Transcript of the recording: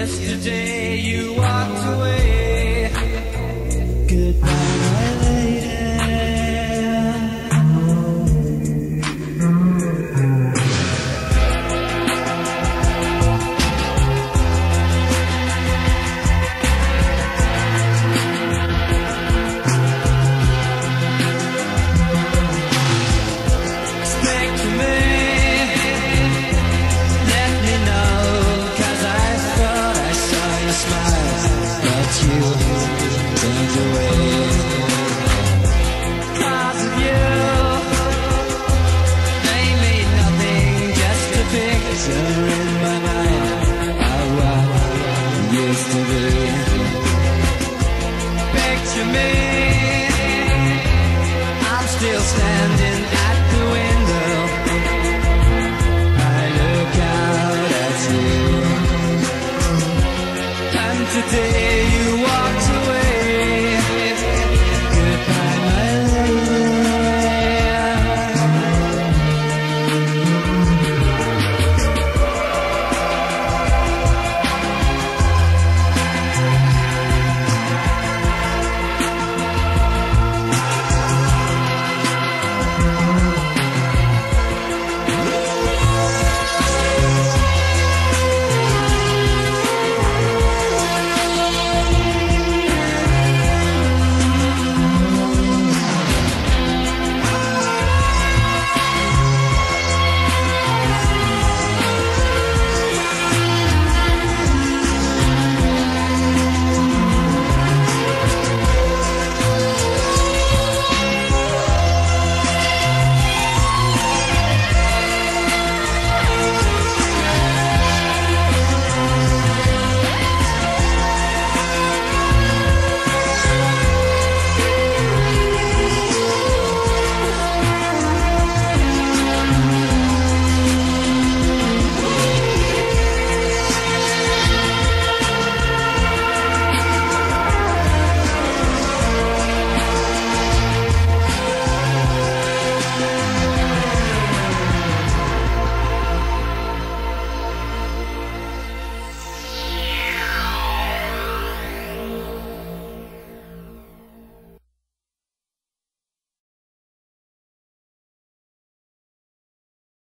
Yesterday you walked away.